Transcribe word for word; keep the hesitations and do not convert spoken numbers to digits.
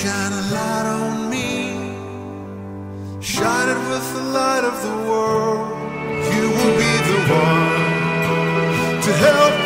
shine a light on me, shine it with the light of the world. You will be the one to help me.